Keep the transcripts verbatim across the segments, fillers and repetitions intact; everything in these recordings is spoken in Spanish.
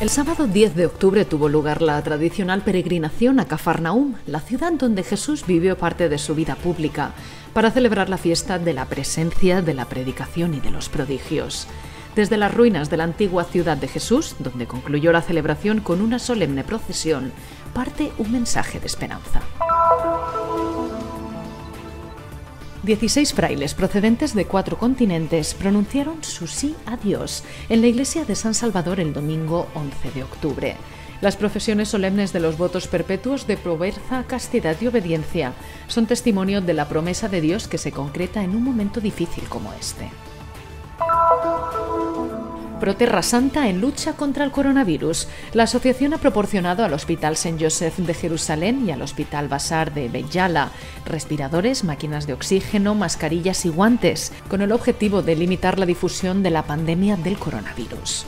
El sábado diez de octubre tuvo lugar la tradicional peregrinación a Cafarnaúm, la ciudad donde Jesús vivió parte de su vida pública, para celebrar la fiesta de la presencia, de la predicación y de los prodigios. Desde las ruinas de la antigua ciudad de Jesús, donde concluyó la celebración con una solemne procesión, parte un mensaje de esperanza. dieciséis frailes procedentes de cuatro continentes pronunciaron su sí a Dios en la iglesia de San Salvador el domingo once de octubre. Las profesiones solemnes de los votos perpetuos de pobreza, castidad y obediencia son testimonio de la promesa de Dios que se concreta en un momento difícil como este. Pro Terra Sancta en lucha contra el coronavirus. La asociación ha proporcionado al Hospital Saint Joseph de Jerusalén y al Hospital Bazar de Bejala respiradores, máquinas de oxígeno, mascarillas y guantes, con el objetivo de limitar la difusión de la pandemia del coronavirus.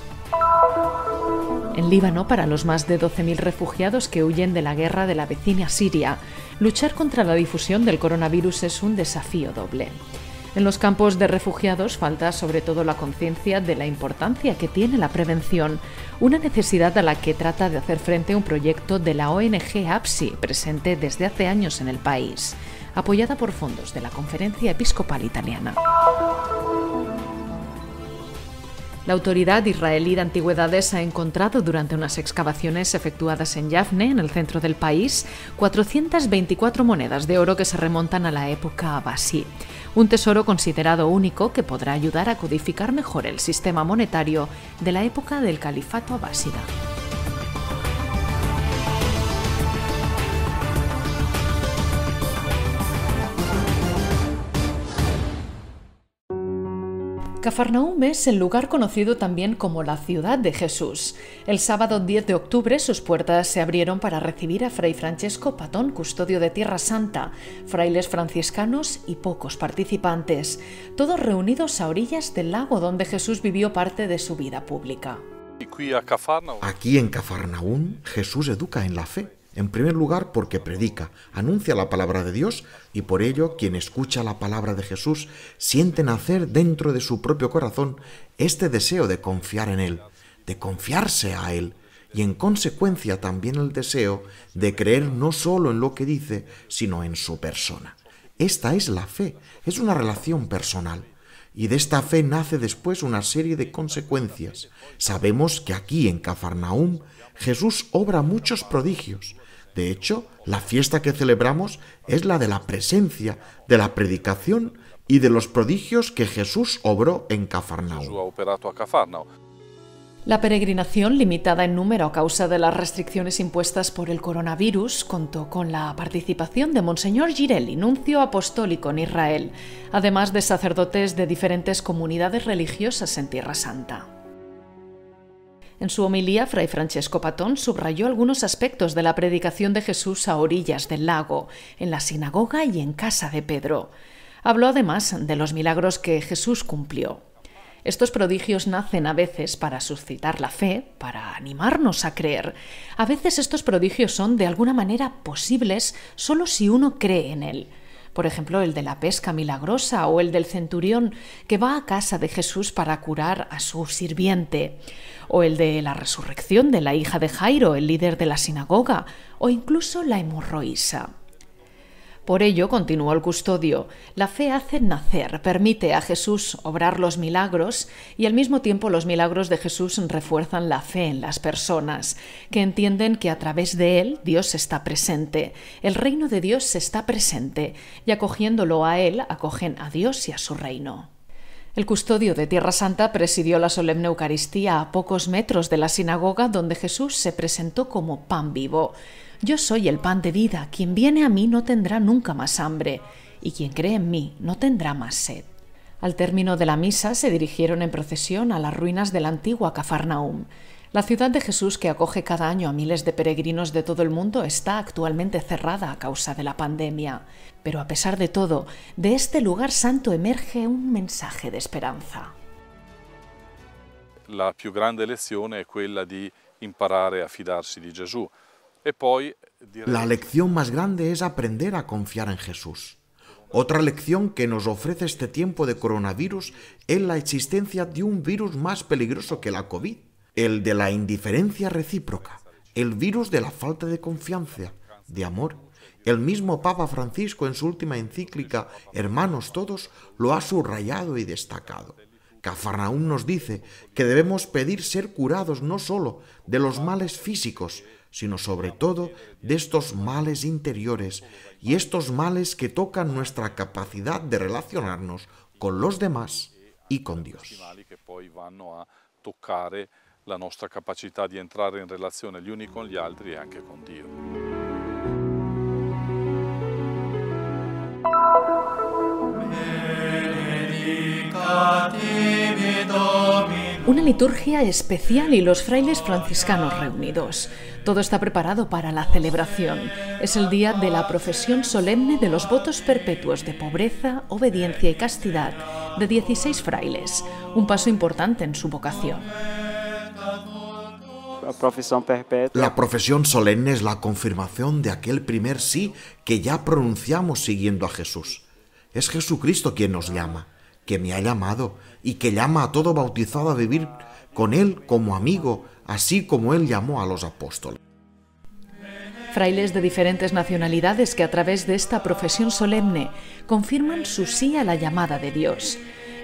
En Líbano, para los más de doce mil refugiados que huyen de la guerra de la vecina Siria, luchar contra la difusión del coronavirus es un desafío doble. En los campos de refugiados falta sobre todo la conciencia de la importancia que tiene la prevención, una necesidad a la que trata de hacer frente un proyecto de la O N G A V S I, presente desde hace años en el país, apoyada por fondos de la Conferencia Episcopal Italiana. La Autoridad Israelí de Antigüedades ha encontrado durante unas excavaciones efectuadas en Yafne, en el centro del país, cuatrocientas veinticuatro monedas de oro que se remontan a la época abasí. Un tesoro considerado único que podrá ayudar a codificar mejor el sistema monetario de la época del califato abásida. Cafarnaúm es el lugar conocido también como la ciudad de Jesús. El sábado diez de octubre sus puertas se abrieron para recibir a Fray Francesco Patton, custodio de Tierra Santa, frailes franciscanos y pocos participantes, todos reunidos a orillas del lago donde Jesús vivió parte de su vida pública. Aquí en Cafarnaúm, Jesús educa en la fe. En primer lugar, porque predica, anuncia la palabra de Dios, y por ello quien escucha la palabra de Jesús siente nacer dentro de su propio corazón este deseo de confiar en Él, de confiarse a Él, y en consecuencia también el deseo de creer no solo en lo que dice, sino en su persona. Esta es la fe, es una relación personal. Y de esta fe nace después una serie de consecuencias. Sabemos que aquí en Cafarnaúm Jesús obra muchos prodigios. De hecho, la fiesta que celebramos es la de la presencia, de la predicación y de los prodigios que Jesús obró en Cafarnaúm. La peregrinación, limitada en número a causa de las restricciones impuestas por el coronavirus, contó con la participación de Monseñor Girelli, nuncio apostólico en Israel, además de sacerdotes de diferentes comunidades religiosas en Tierra Santa. En su homilía, Fray Francesco Patton subrayó algunos aspectos de la predicación de Jesús a orillas del lago, en la sinagoga y en casa de Pedro. Habló además de los milagros que Jesús cumplió. Estos prodigios nacen a veces para suscitar la fe, para animarnos a creer. A veces estos prodigios son de alguna manera posibles solo si uno cree en él. Por ejemplo, el de la pesca milagrosa o el del centurión que va a casa de Jesús para curar a su sirviente. O el de la resurrección de la hija de Jairo, el líder de la sinagoga, o incluso la hemorroísa. Por ello, continuó el custodio, la fe hace nacer, permite a Jesús obrar los milagros y al mismo tiempo los milagros de Jesús refuerzan la fe en las personas, que entienden que a través de él Dios está presente, el reino de Dios está presente y acogiéndolo a él acogen a Dios y a su reino. El custodio de Tierra Santa presidió la solemne Eucaristía a pocos metros de la sinagoga donde Jesús se presentó como pan vivo. Yo soy el pan de vida, quien viene a mí no tendrá nunca más hambre, y quien cree en mí no tendrá más sed. Al término de la misa se dirigieron en procesión a las ruinas de la antigua Cafarnaúm. La ciudad de Jesús, que acoge cada año a miles de peregrinos de todo el mundo, está actualmente cerrada a causa de la pandemia. Pero a pesar de todo, de este lugar santo emerge un mensaje de esperanza. La più grande lezione è quella di imparare a fidarsi di Gesù. La lección más grande es aprender a confiar en Jesús. Otra lección que nos ofrece este tiempo de coronavirus es la existencia de un virus más peligroso que la COVID. el de la indiferencia recíproca, el virus de la falta de confianza, de amor. El mismo Papa Francisco en su última encíclica, Hermanos Todos, lo ha subrayado y destacado. Cafarnaúm nos dice que debemos pedir ser curados no solo de los males físicos, sino sobre todo de estos males interiores y estos males que tocan nuestra capacidad de relacionarnos con los demás y con Dios. La nostra capacità di entrare in relazione gli uni con gli altri e anche con Dio. Una liturgia especial y los frailes franciscanos reunidos. Todo está preparado para la celebración. Es el día de la profesión solemne de los votos perpetuos de pobreza, obediencia y castidad de dieciséis frailes, un paso importante en su vocación. La profesión solemne es la confirmación de aquel primer sí que ya pronunciamos siguiendo a Jesús. Es Jesucristo quien nos llama, que me ha llamado y que llama a todo bautizado a vivir con Él como amigo, así como Él llamó a los apóstoles. Frailes de diferentes nacionalidades que a través de esta profesión solemne confirman su sí a la llamada de Dios.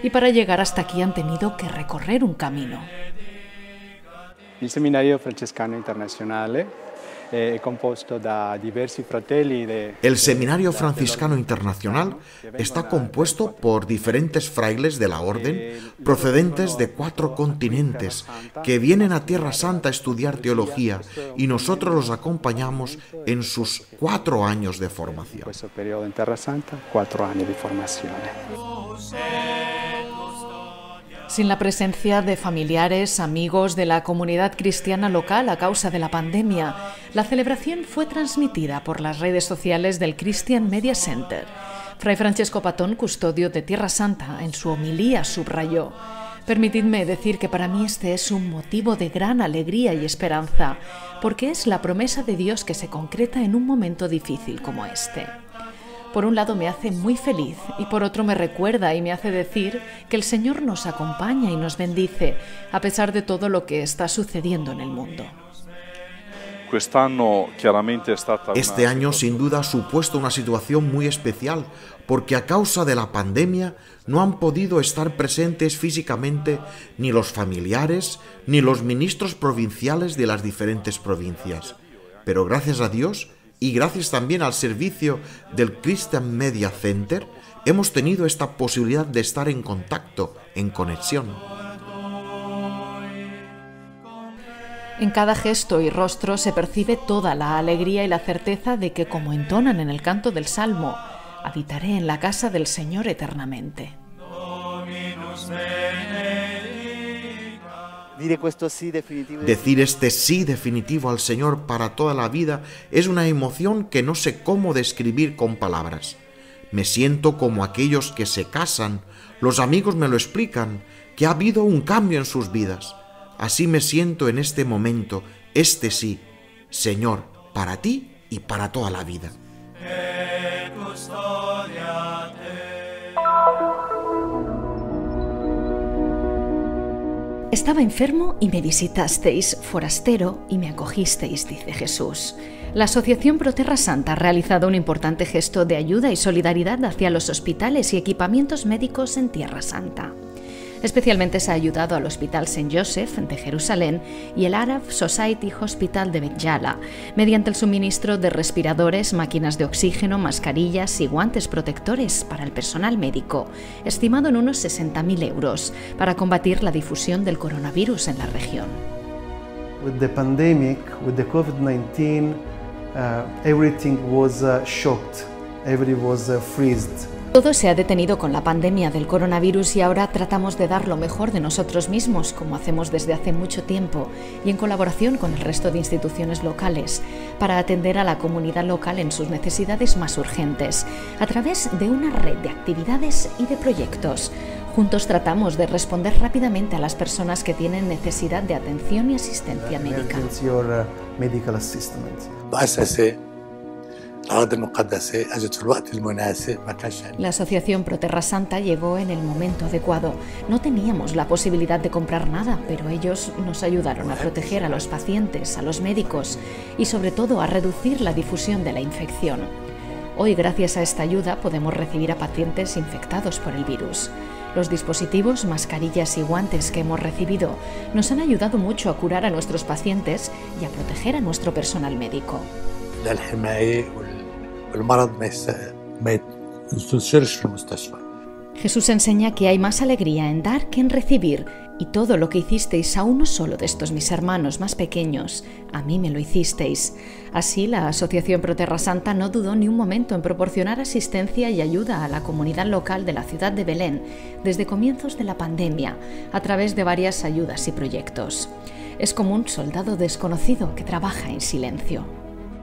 Y para llegar hasta aquí han tenido que recorrer un camino. Il Seminario Franciscano Internacional è composto da diversi fratelli de... El Seminario Franciscano Internacional está compuesto por diferentes frailes de la Orden procedentes de cuatro continentes que vienen a Tierra Santa a estudiar teología y nosotros los acompañamos en sus cuatro años de formación. Questo periodo in Terra Santa, cuatro años de formación. Sin la presencia de familiares, amigos de la comunidad cristiana local a causa de la pandemia, la celebración fue transmitida por las redes sociales del Christian Media Center. Fray Francesco Patton, custodio de Tierra Santa, en su homilía subrayó: permitidme decir que para mí este es un motivo de gran alegría y esperanza, porque es la promesa de Dios que se concreta en un momento difícil como este. Por un lado me hace muy feliz y por otro me recuerda y me hace decir que el Señor nos acompaña y nos bendice a pesar de todo lo que está sucediendo en el mundo. Este año sin duda ha supuesto una situación muy especial porque a causa de la pandemia no han podido estar presentes físicamente ni los familiares ni los ministros provinciales de las diferentes provincias. Pero gracias a Dios, y gracias también al servicio del Christian Media Center, hemos tenido esta posibilidad de estar en contacto, en conexión. En cada gesto y rostro se percibe toda la alegría y la certeza de que, como entonan en el canto del Salmo, habitaré en la casa del Señor eternamente. Decir este sí definitivo al Señor para toda la vida es una emoción que no sé cómo describir con palabras. Me siento como aquellos que se casan, los amigos me lo explican, que ha habido un cambio en sus vidas. Así me siento en este momento, este sí, Señor, para ti y para toda la vida. Estaba enfermo y me visitasteis, forastero y me acogisteis, dice Jesús. La Asociación Pro Terra Sancta ha realizado un importante gesto de ayuda y solidaridad hacia los hospitales y equipamientos médicos en Tierra Santa. Especialmente se ha ayudado al Hospital Saint Joseph de Jerusalén y el Arab Society Hospital de Benjala, mediante el suministro de respiradores, máquinas de oxígeno, mascarillas y guantes protectores para el personal médico, estimado en unos sesenta mil euros, para combatir la difusión del coronavirus en la región. With the pandemic, with the COVID nineteen, uh, everything was uh, shocked, everything was uh, freezed. Todo se ha detenido con la pandemia del coronavirus y ahora tratamos de dar lo mejor de nosotros mismos, como hacemos desde hace mucho tiempo y en colaboración con el resto de instituciones locales, para atender a la comunidad local en sus necesidades más urgentes, a través de una red de actividades y de proyectos. Juntos tratamos de responder rápidamente a las personas que tienen necesidad de atención y asistencia médica. La Asociación Pro Terra Sancta llegó en el momento adecuado. No teníamos la posibilidad de comprar nada, pero ellos nos ayudaron a proteger a los pacientes, a los médicos y sobre todo a reducir la difusión de la infección. Hoy, gracias a esta ayuda, podemos recibir a pacientes infectados por el virus. Los dispositivos, mascarillas y guantes que hemos recibido nos han ayudado mucho a curar a nuestros pacientes y a proteger a nuestro personal médico. Jesús enseña que hay más alegría en dar que en recibir, y todo lo que hicisteis a uno solo de estos mis hermanos más pequeños, a mí me lo hicisteis. Así, la Asociación Pro Terra Sancta no dudó ni un momento en proporcionar asistencia y ayuda a la comunidad local de la ciudad de Belén desde comienzos de la pandemia, a través de varias ayudas y proyectos. Es como un soldado desconocido que trabaja en silencio.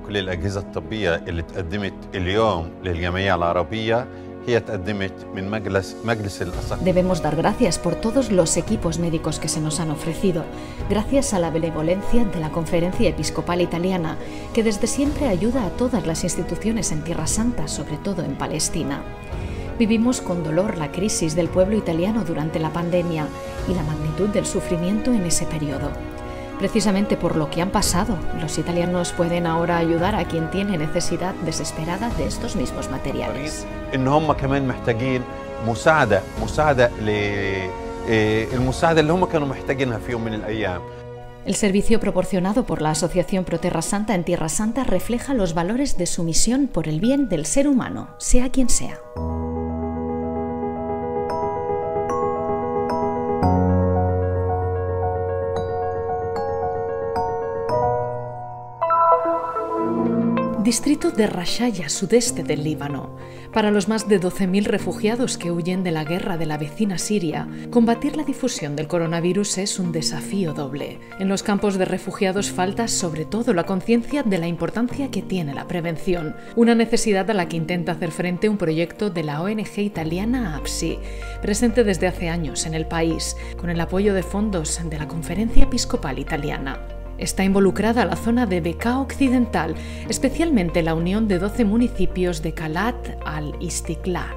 كل الأجهزة الطبية اللي تقدمت اليوم للجمعية العربية هي تقدمت من مجلس مجلس الأساقفة. Debemos dar gracias por todos los equipos médicos que se nos han ofrecido, gracias a la benevolencia de la Conferencia Episcopal Italiana, que desde siempre ayuda a todas las instituciones en Tierra Santa, sobre todo en Palestina. Vivimos con dolor la crisis del pueblo italiano durante la pandemia y la magnitud del sufrimiento en ese periodo. Precisamente por lo que han pasado, los italianos pueden ahora ayudar a quien tiene necesidad desesperada de estos mismos materiales. El servicio proporcionado por la Asociación Pro Terra Sancta en Tierra Santa refleja los valores de su misión por el bien del ser humano, sea quien sea. Distrito de Rashaya, sudeste del Líbano. Para los más de doce mil refugiados que huyen de la guerra de la vecina Siria, combatir la difusión del coronavirus es un desafío doble. En los campos de refugiados falta sobre todo la conciencia de la importancia que tiene la prevención, una necesidad a la que intenta hacer frente un proyecto de la O N G italiana A V S I, presente desde hace años en el país, con el apoyo de fondos de la Conferencia Episcopal Italiana. Está involucrada la zona de Bekaa occidental, especialmente la unión de doce municipios de Qalat al Istiqlal.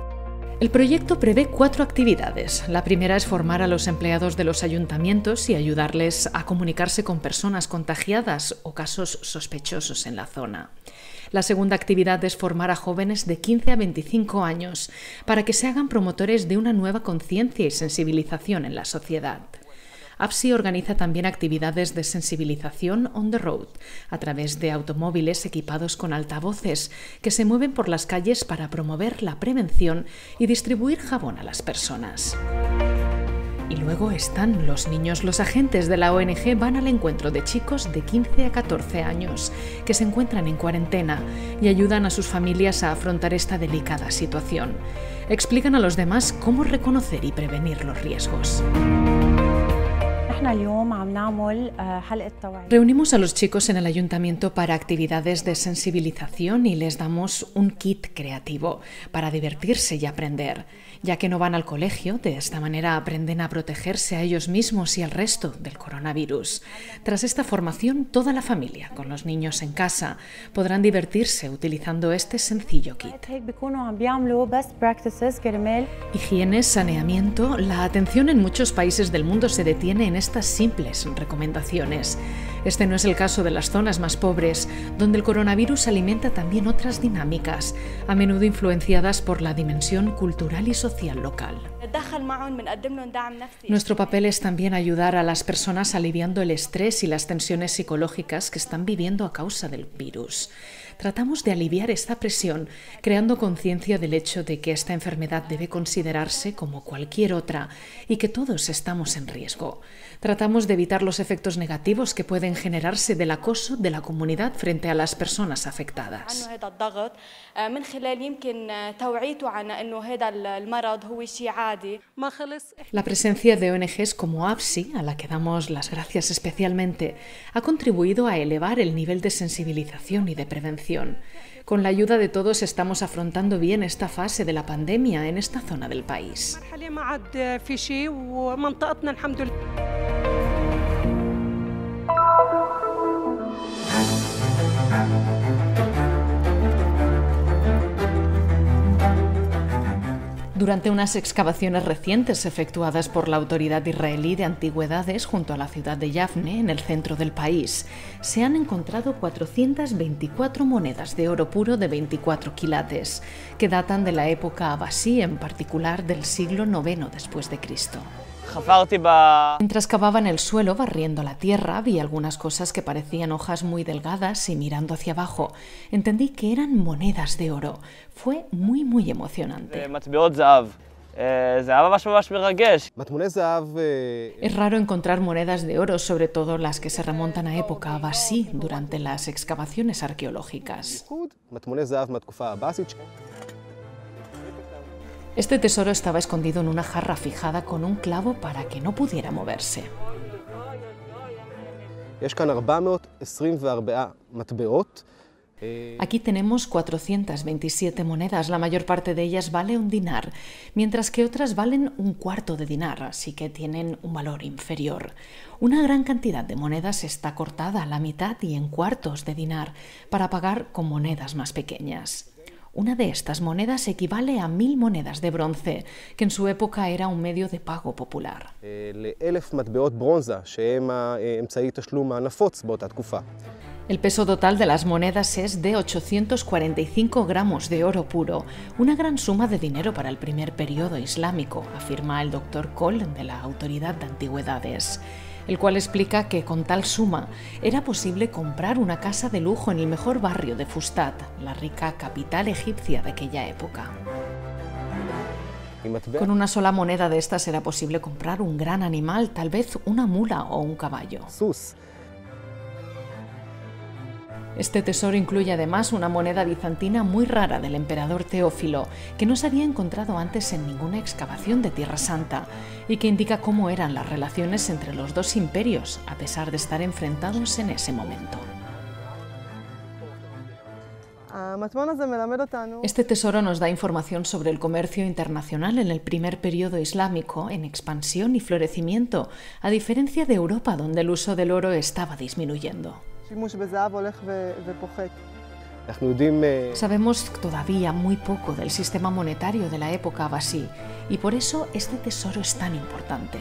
El proyecto prevé cuatro actividades. La primera es formar a los empleados de los ayuntamientos y ayudarles a comunicarse con personas contagiadas o casos sospechosos en la zona. La segunda actividad es formar a jóvenes de quince a veinticinco años para que se hagan promotores de una nueva conciencia y sensibilización en la sociedad. A V S I organiza también actividades de sensibilización on the road, a través de automóviles equipados con altavoces que se mueven por las calles para promover la prevención y distribuir jabón a las personas. Y luego están los niños. Los agentes de la O N G van al encuentro de chicos de quince a catorce años que se encuentran en cuarentena y ayudan a sus familias a afrontar esta delicada situación. Explican a los demás cómo reconocer y prevenir los riesgos. Reunimos a los chicos en el ayuntamiento para actividades de sensibilización y les damos un kit creativo para divertirse y aprender. Ya que no van al colegio, de esta manera aprenden a protegerse a ellos mismos y al resto del coronavirus. Tras esta formación, toda la familia, con los niños en casa, podrán divertirse utilizando este sencillo kit. Higiene, saneamiento, la atención en muchos países del mundo se detiene en este estas simples recomendaciones. Este no es el caso de las zonas más pobres, donde el coronavirus alimenta también otras dinámicas, a menudo influenciadas por la dimensión cultural y social local. Nuestro papel es también ayudar a las personas aliviando el estrés y las tensiones psicológicas que están viviendo a causa del virus. Tratamos de aliviar esta presión, creando conciencia del hecho de que esta enfermedad debe considerarse como cualquier otra y que todos estamos en riesgo. Tratamos de evitar los efectos negativos que pueden generarse del acoso de la comunidad frente a las personas afectadas. La presencia de O N Ges como A V S I, a la que damos las gracias especialmente, ha contribuido a elevar el nivel de sensibilización y de prevención. Con la ayuda de todos estamos afrontando bien esta fase de la pandemia en esta zona del país. durante unas excavaciones recientes efectuadas por la Autoridad Israelí de Antigüedades junto a la ciudad de Yafne, en el centro del país, se han encontrado cuatrocientas veinticuatro monedas de oro puro de veinticuatro quilates, que datan de la época abasí, en particular del siglo noveno después de Cristo. Mientras cavaban el suelo barriendo la tierra, vi algunas cosas que parecían hojas muy delgadas y mirando hacia abajo, entendí que eran monedas de oro. Fue muy muy emocionante. Es raro encontrar monedas de oro, sobre todo las que se remontan a época abasí durante las excavaciones arqueológicas. Este tesoro estaba escondido en una jarra fijada con un clavo para que no pudiera moverse. Aquí tenemos cuatrocientas veintisiete monedas, la mayor parte de ellas vale un dinar, mientras que otras valen un cuarto de dinar, así que tienen un valor inferior. Una gran cantidad de monedas está cortada a la mitad y en cuartos de dinar para pagar con monedas más pequeñas. Una de estas monedas equivale a mil monedas de bronce, que en su época era un medio de pago popular. El peso total de las monedas es de ochocientos cuarenta y cinco gramos de oro puro, una gran suma de dinero para el primer periodo islámico, afirma el doctor Cole de la Autoridad de Antigüedades, el cual explica que con tal suma era posible comprar una casa de lujo en el mejor barrio de Fustat, la rica capital egipcia de aquella época. Con una sola moneda de estas era posible comprar un gran animal, tal vez una mula o un caballo. Este tesoro incluye además una moneda bizantina muy rara del emperador Teófilo, que no se había encontrado antes en ninguna excavación de Tierra Santa, y que indica cómo eran las relaciones entre los dos imperios, a pesar de estar enfrentados en ese momento. Este tesoro nos da información sobre el comercio internacional en el primer periodo islámico, en expansión y florecimiento, a diferencia de Europa, donde el uso del oro estaba disminuyendo. Sabemos todavía muy poco del sistema monetario de la época abasí, y por eso este tesoro es tan importante.